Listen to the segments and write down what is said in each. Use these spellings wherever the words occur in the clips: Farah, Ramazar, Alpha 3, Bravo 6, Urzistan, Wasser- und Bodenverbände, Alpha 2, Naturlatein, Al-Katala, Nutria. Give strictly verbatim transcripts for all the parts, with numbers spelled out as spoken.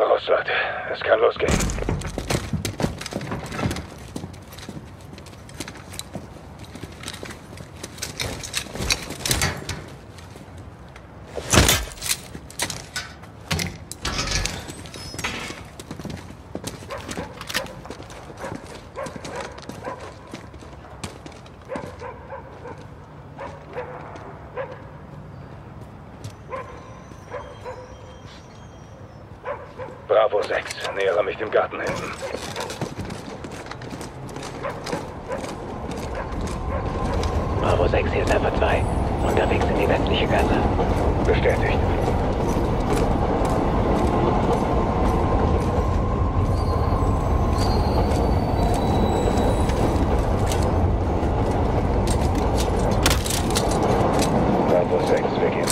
voraus, Leute. Es kann losgehen. Bravo sechs, nähere mich dem Garten hinten. Bravo sechs, hier ist Alpha zwei. Unterwegs in die westliche Gasse. Bestätigt. Bravo sechs, wir gehen rein.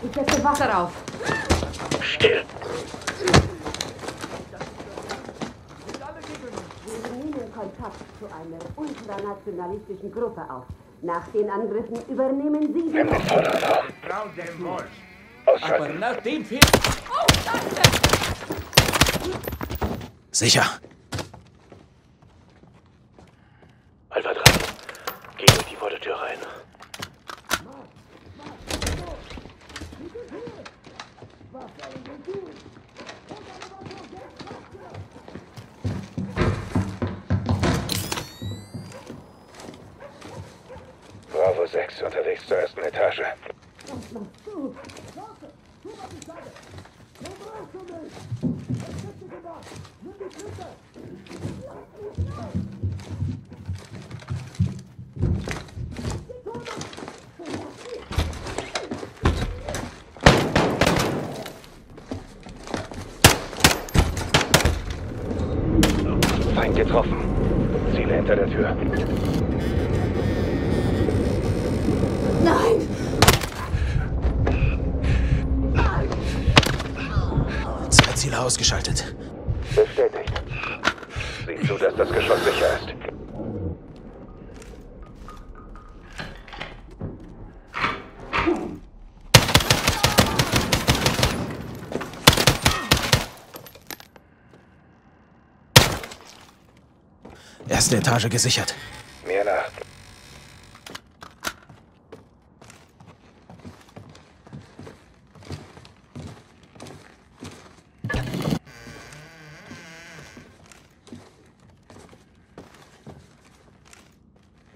Ich setze Wasser auf. Still. Wir nehmen Kontakt zu einer ultranationalistischen Gruppe auf. Nach den Angriffen übernehmen sie den Vorderraum. Aber nach dem Fehler. Oh, danke! Sicher. Alpha drei. Geh durch die Vordertür rein. Bravo sechs unterwegs zur ersten Etage. Feind getroffen. Ziele hinter der Tür. Nein! Zwei Ziele ausgeschaltet. Bestätigt. Sieh zu, dass das Geschoss sicher ist. Erste Etage gesichert. Mir nach.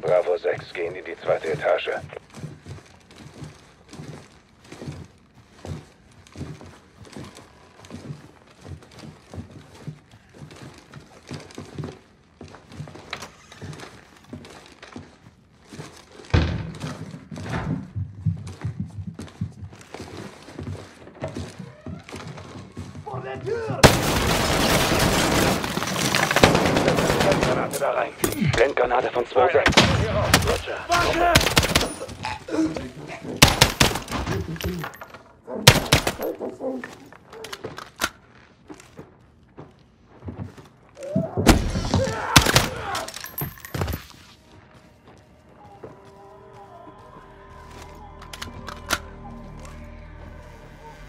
Bravo sechs, gehen in die zweite Etage. Granate da rein. Blendgranate von zwei sechs. Roger. Warte!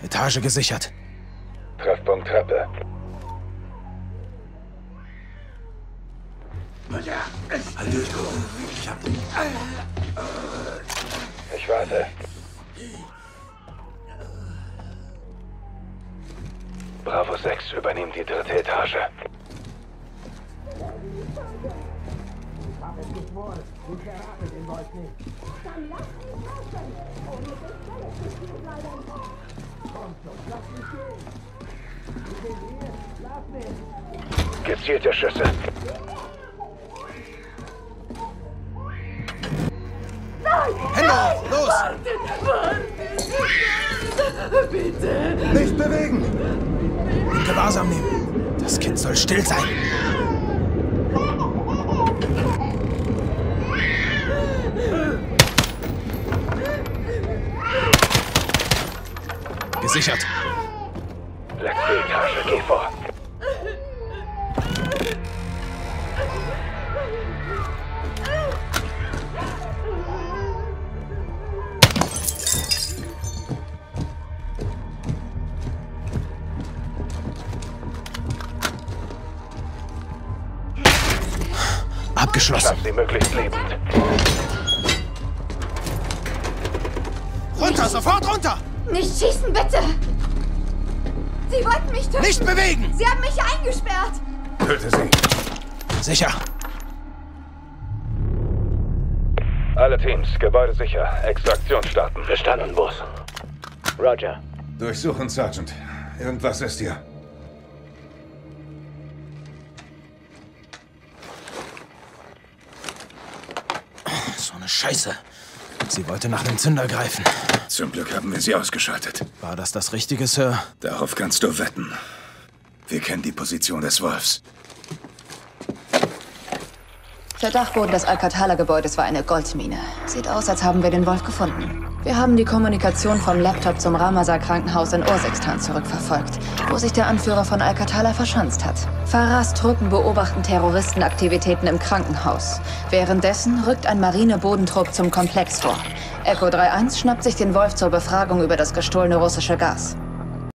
Etage gesichert. Treffpunkt Treppe. Ich warte. Bravo sechs übernimmt die dritte Etage. Ich habe es geschworen, du verraten den Wolf nicht. Dann lass mich laufen. Ohne das Feld zu viel bleiben. Komm schon, lass mich gehen. Wir sind hier, lass mich. Gezielte Schüsse. Hände los! Wartet, wartet, bitte! Nicht bewegen! Gewahrsam nehmen! Das Kind soll still sein! Gesichert! Letzte Etage, geh vor! Abgeschlossen. Schafft sie möglichst lebend. Runter, sofort runter! Nicht schießen, bitte! Sie wollten mich töten! Nicht bewegen! Sie haben mich eingesperrt! Töte sie! Sicher! Alle Teams, Gebäude sicher. Extraktion starten. Verstanden, Boss. Roger. Durchsuchen, Sergeant. Irgendwas ist hier. So eine Scheiße. Sie wollte nach dem Zünder greifen. Zum Glück haben wir sie ausgeschaltet. War das das Richtige, Sir? Darauf kannst du wetten. Wir kennen die Position des Wolfs. Der Dachboden des Al-Katala-Gebäudes war eine Goldmine. Sieht aus, als haben wir den Wolf gefunden. Wir haben die Kommunikation vom Laptop zum Ramazar-Krankenhaus in Urzistan zurückverfolgt, wo sich der Anführer von Al-Katala verschanzt hat. Farahs Truppen beobachten Terroristenaktivitäten im Krankenhaus. Währenddessen rückt ein Marinebodentrupp zum Komplex vor. Echo drei eins schnappt sich den Wolf zur Befragung über das gestohlene russische Gas.